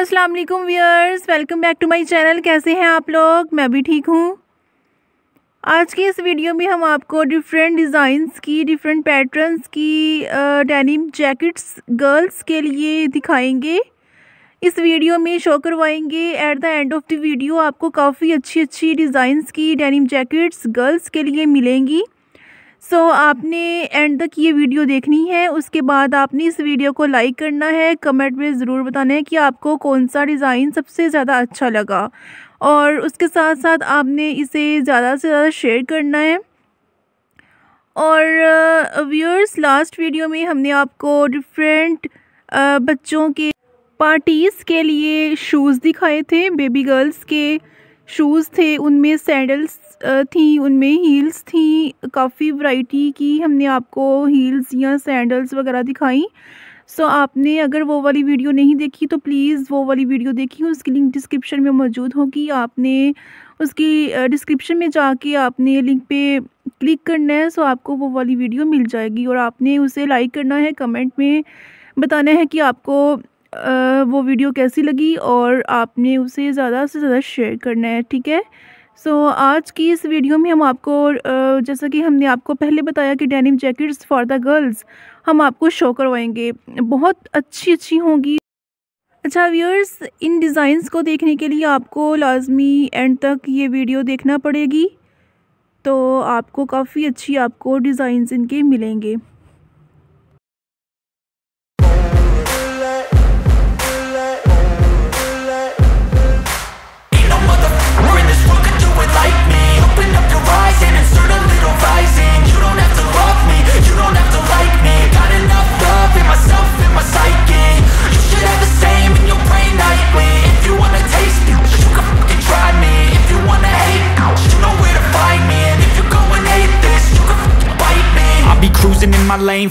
अस्सलाम वालेकुम viewers, welcome back to my channel. कैसे हैं आप लोग? मैं भी ठीक हूँ। आज की इस वीडियो में हम आपको डिफरेंट डिज़ाइंस की, डिफरेंट पैटर्न्स की डेनिम जैकेट्स गर्ल्स के लिए दिखाएंगे। इस वीडियो में शो करवाएंगे। At the end of the video आपको काफ़ी अच्छी डिज़ाइंस की डेनिम जैकेट्स गर्ल्स के लिए मिलेंगी। सो आपने एंड तक ये वीडियो देखनी है। उसके बाद आपने इस वीडियो को लाइक करना है, कमेंट में ज़रूर बताना है कि आपको कौन सा डिज़ाइन सबसे ज़्यादा अच्छा लगा, और उसके साथ साथ आपने इसे ज़्यादा से ज़्यादा शेयर करना है। और व्यूअर्स, लास्ट वीडियो में हमने आपको डिफरेंट बच्चों के पार्टीज़ के लिए शूज़ दिखाए थे। बेबी गर्ल्स के शूज़ थे, उनमें सैंडल्स थी, उनमें हील्स थी, काफ़ी वैरायटी की हमने आपको हील्स या सैंडल्स वगैरह दिखाई। सो आपने अगर वो वाली वीडियो नहीं देखी तो प्लीज़ वो वाली वीडियो देखिए, उसकी लिंक डिस्क्रिप्शन में मौजूद होगी। आपने उसकी डिस्क्रिप्शन में जाके आपने लिंक पे क्लिक करना है। सो आपको वो वाली वीडियो मिल जाएगी और आपने उसे लाइक करना है, कमेंट में बताना है कि आपको वो वीडियो कैसी लगी, और आपने उसे ज़्यादा से ज़्यादा शेयर करना है, ठीक है। सो आज की इस वीडियो में हम आपको जैसा कि हमने आपको पहले बताया कि denim jackets for the girls हम आपको शो करवाएंगे, बहुत अच्छी होंगी। अच्छा व्यूअर्स, इन डिज़ाइंस को देखने के लिए आपको लाजमी एंड तक ये वीडियो देखना पड़ेगी, तो आपको काफ़ी अच्छी आपको डिज़ाइंस इनके मिलेंगे। In my lane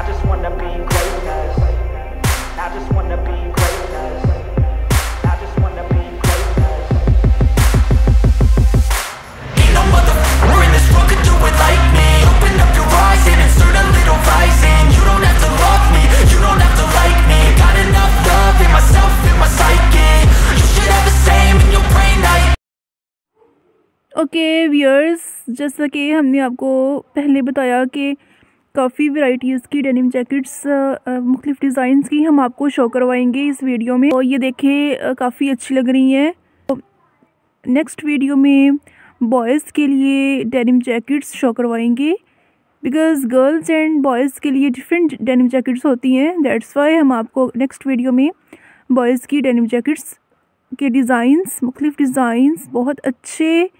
I just wanna be greatness. I just wanna be greatness. Okay viewers, जैसा कि हमने आपको पहले बताया कि काफ़ी वैरायटीज़ की डेनिम जैकेट्स मुख्तलिफ़ डिज़ाइंस की हम आपको शो करवाएंगे इस वीडियो में, और ये देखें काफ़ी अच्छी लग रही हैं। तो नेक्स्ट वीडियो में बॉयज़ के लिए डेनिम जैकेट्स शो करवाएंगे, बिकॉज़ गर्ल्स एंड बॉयज़ के लिए डिफरेंट डेनिम जैकेट्स होती हैं। दैट्स वाई हम आपको नेक्स्ट वीडियो में बॉयज़ की डेनिम जैकेट्स के डिज़ाइंस, मुख्तलिफ़ डिज़ाइंस बहुत अच्छे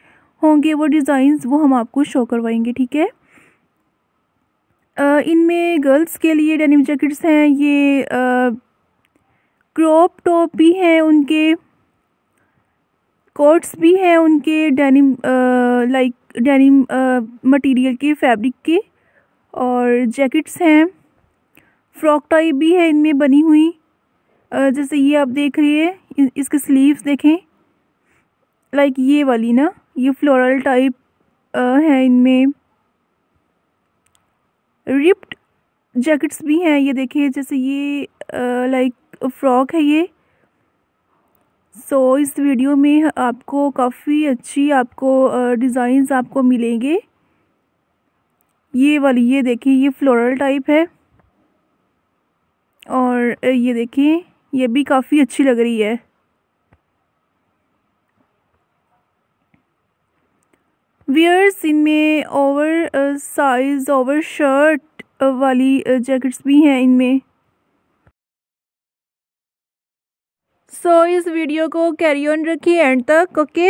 होंगे, वो डिज़ाइंस वो हम आपको शो करवाएंगे, ठीक है। इनमें गर्ल्स के लिए डेनिम जैकेट्स हैं, ये क्रॉप टॉप भी हैं उनके, कोट्स भी हैं उनके, डेनिम लाइक डेनिम मटेरियल के, फैब्रिक के, और जैकेट्स हैं, फ्रॉक टाइप भी है इनमें बनी हुई। जैसे ये आप देख रहे हैं, इसके स्लीव्स देखें, लाइक ये वाली ना, ये फ्लोरल टाइप है। इनमें रिप्ड जैकेट्स भी हैं, ये देखिए, जैसे ये लाइक फ्रॉक है ये। सो इस वीडियो में आपको काफ़ी अच्छी आपको डिज़ाइंस आपको मिलेंगे। ये वाली, ये देखिए, ये फ्लोरल टाइप है, और ये देखिए, ये भी काफ़ी अच्छी लग रही है। व्यूअर्स, इनमें ओवर साइज़, ओवर शर्ट वाली जैकेट्स भी हैं इनमें। सो इस वीडियो को कैरी ऑन रखिए एंड तक। ओके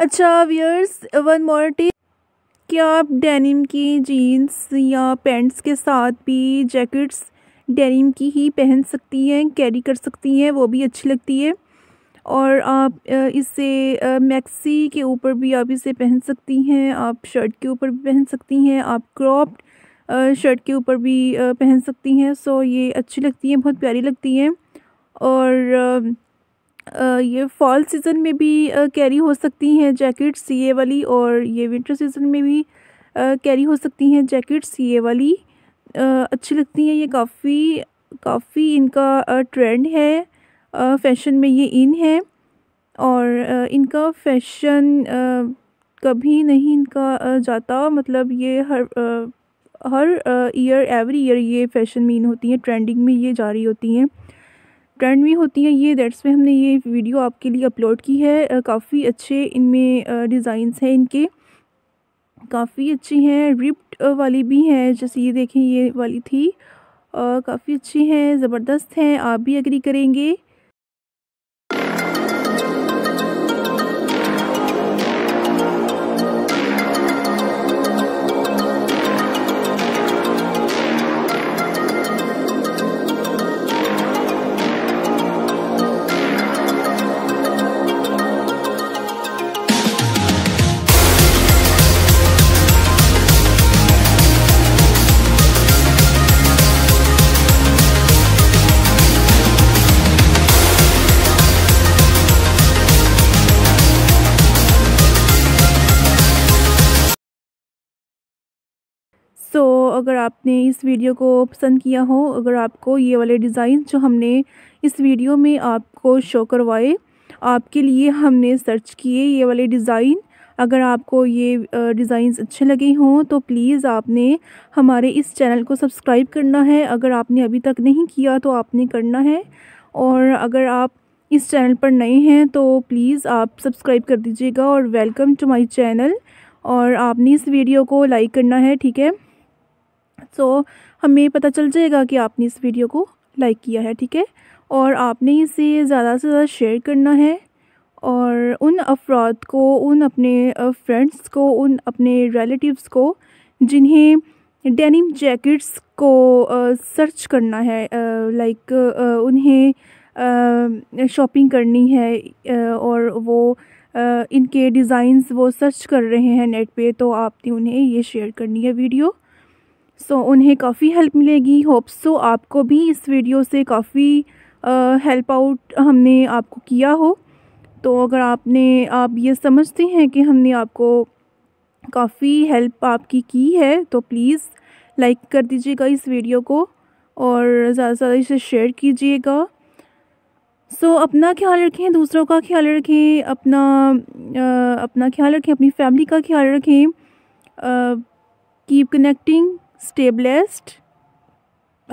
अच्छा व्यूअर्स, वन मोर टिप, क्या आप डेनिम की जीन्स या पैंट्स के साथ भी जैकेट्स डेनिम की ही पहन सकती हैं, कैरी कर सकती हैं, वो भी अच्छी लगती है। और आप इसे मैक्सी के ऊपर भी आप इसे पहन सकती हैं, आप शर्ट के ऊपर भी पहन सकती हैं, आप क्रॉप्ड शर्ट के ऊपर भी पहन सकती हैं। सो ये अच्छी लगती है, बहुत प्यारी लगती है। और ये फॉल सीज़न में भी कैरी हो सकती हैं जैकेट्स ये वाली, और ये विंटर सीज़न में भी कैरी हो सकती हैं जैकेट्स ये वाली। अच्छी लगती हैं ये, काफ़ी इनका ट्रेंड है, फैशन में ये इन है। और इनका फैशन कभी नहीं इनका जाता, मतलब ये हर ईयर, एवरी ईयर ये फैशन में इन होती हैं, ट्रेंडिंग में ये जा रही होती हैं, ट्रेंड में होती हैं ये। दैट्स में हमने ये वीडियो आपके लिए अपलोड की है। काफ़ी अच्छे इनमें डिज़ाइंस हैं, इनके काफ़ी अच्छे हैं, रिप्ड वाली भी हैं, जैसे ये देखें ये वाली थी, काफ़ी अच्छी हैं, ज़बरदस्त हैं, आप भी एग्री करेंगे। सो अगर आपने इस वीडियो को पसंद किया हो, अगर आपको ये वाले डिज़ाइन जो हमने इस वीडियो में आपको शो करवाए, आपके लिए हमने सर्च किए ये वाले डिज़ाइन, अगर आपको ये डिज़ाइंस अच्छे लगे हों तो प्लीज़ आपने हमारे इस चैनल को सब्सक्राइब करना है। अगर आपने अभी तक नहीं किया तो आपने करना है। और अगर आप इस चैनल पर नए हैं तो प्लीज़ आप सब्सक्राइब कर दीजिएगा। और वेलकम टू माई चैनल। और आपने इस वीडियो को लाइक करना है, ठीक है। सो हमें पता चल जाएगा कि आपने इस वीडियो को लाइक किया है, ठीक है। और आपने इसे ज़्यादा से ज़्यादा शेयर करना है, और उन अफराद को, उन अपने फ्रेंड्स को, उन अपने रिलेटिव्स को जिन्हें डेनिम जैकेट्स को सर्च करना है, लाइक उन्हें शॉपिंग करनी है और वो इनके डिज़ाइंस वो सर्च कर रहे हैं नेट पे, तो आपने उन्हें ये शेयर करनी है वीडियो। सो उन्हें काफ़ी हेल्प मिलेगी। होप सो आपको भी इस वीडियो से काफ़ी हेल्प आउट हमने आपको किया हो। तो अगर आप ये समझते हैं कि हमने आपको काफ़ी हेल्प आपकी की है तो प्लीज़ लाइक कर दीजिएगा इस वीडियो को, और ज़्यादा से ज़्यादा इसे शेयर कीजिएगा। सो अपना ख्याल रखें, दूसरों का ख्याल रखें, अपना ख्याल रखें, अपनी फैमिली का ख्याल रखें। Keep connecting, stay blessed।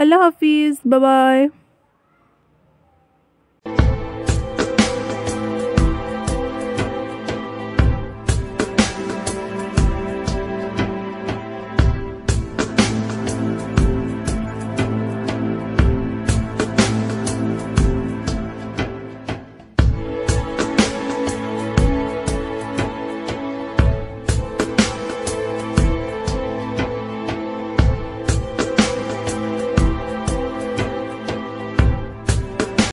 अल्लाह हाफिज़, बाय बाय।